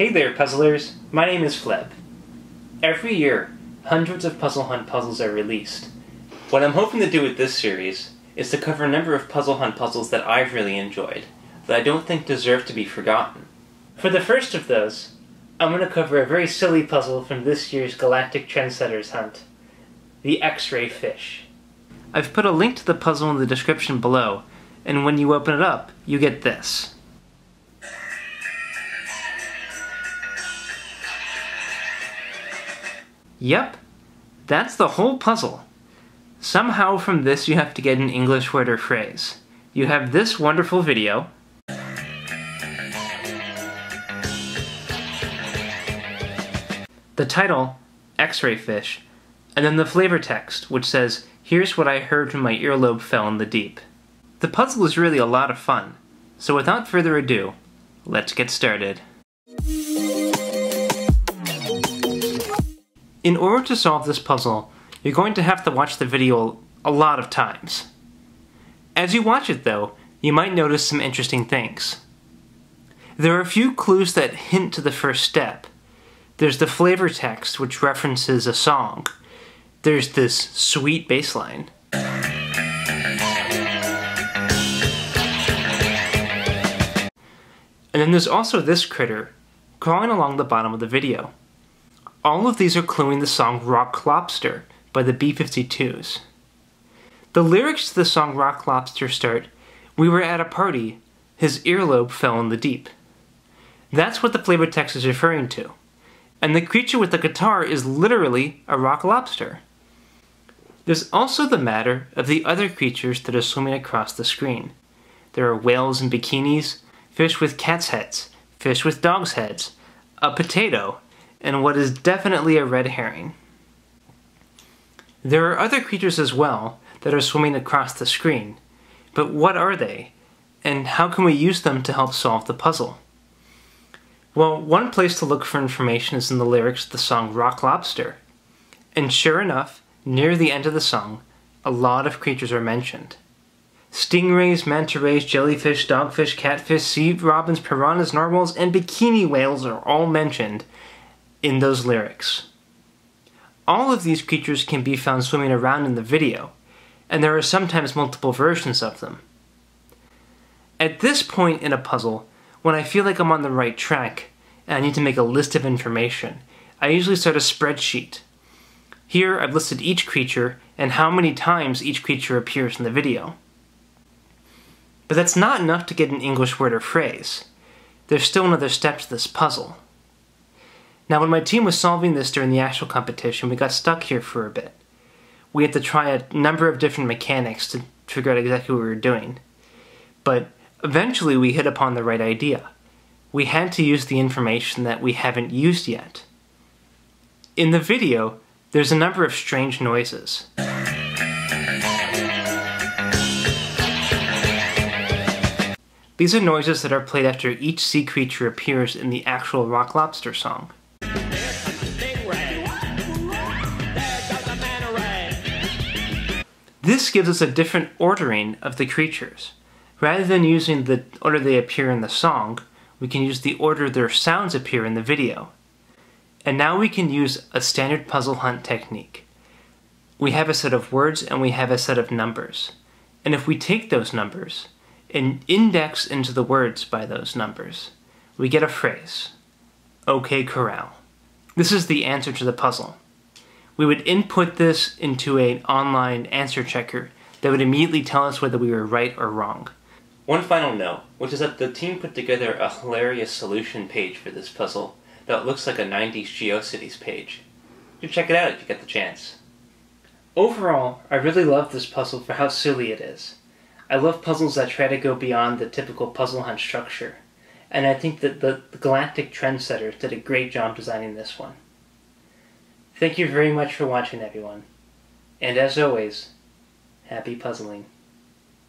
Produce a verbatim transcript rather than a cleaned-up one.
Hey there, puzzlers! My name is Fleb. Every year, hundreds of Puzzle Hunt puzzles are released. What I'm hoping to do with this series is to cover a number of Puzzle Hunt puzzles that I've really enjoyed, that I don't think deserve to be forgotten. For the first of those, I'm going to cover a very silly puzzle from this year's Galactic Trendsetters Hunt, The X-Ray Fish. I've put a link to the puzzle in the description below, and when you open it up, you get this. Yep, that's the whole puzzle. Somehow from this you have to get an English word or phrase. You have this wonderful video, the title, X-Ray Fish, and then the flavor text, which says, "Here's what I heard when my earlobe fell in the deep." The puzzle is really a lot of fun, so without further ado, let's get started. In order to solve this puzzle, you're going to have to watch the video a lot of times. As you watch it, though, you might notice some interesting things. There are a few clues that hint to the first step. There's the flavor text, which references a song. There's this sweet bass line. And then there's also this critter, crawling along the bottom of the video. All of these are cluing the song Rock Lobster by the B fifty-twos. The lyrics to the song Rock Lobster start, "We were at a party, his earlobe fell in the deep." That's what the flavor text is referring to. And the creature with the guitar is literally a rock lobster. There's also the matter of the other creatures that are swimming across the screen. There are whales in bikinis, fish with cats' heads, fish with dogs' heads, a potato, and what is definitely a red herring. There are other creatures as well that are swimming across the screen, but what are they, and how can we use them to help solve the puzzle? Well, one place to look for information is in the lyrics of the song Rock Lobster, and sure enough, near the end of the song, a lot of creatures are mentioned. Stingrays, manta rays, jellyfish, dogfish, catfish, sea robins, piranhas, narwhals, and bikini whales are all mentioned in those lyrics. All of these creatures can be found swimming around in the video, and there are sometimes multiple versions of them. At this point in a puzzle, when I feel like I'm on the right track and I need to make a list of information, I usually start a spreadsheet. Here I've listed each creature and how many times each creature appears in the video. But that's not enough to get an English word or phrase. There's still another step to this puzzle. Now, when my team was solving this during the actual competition, we got stuck here for a bit. We had to try a number of different mechanics to figure out exactly what we were doing. But eventually we hit upon the right idea. We had to use the information that we haven't used yet. In the video, there's a number of strange noises. These are noises that are played after each sea creature appears in the actual Rock Lobster song. This gives us a different ordering of the creatures. Rather than using the order they appear in the song, we can use the order their sounds appear in the video. And now we can use a standard puzzle hunt technique. We have a set of words and we have a set of numbers. And if we take those numbers and index into the words by those numbers, we get a phrase. OK Corral. This is the answer to the puzzle. We would input this into an online answer checker that would immediately tell us whether we were right or wrong. One final note, which is that the team put together a hilarious solution page for this puzzle that looks like a nineties GeoCities page. You should check it out if you get the chance. Overall, I really love this puzzle for how silly it is. I love puzzles that try to go beyond the typical Puzzle Hunt structure, and I think that the Galactic Trendsetters did a great job designing this one. Thank you very much for watching, everyone, and as always, happy puzzling.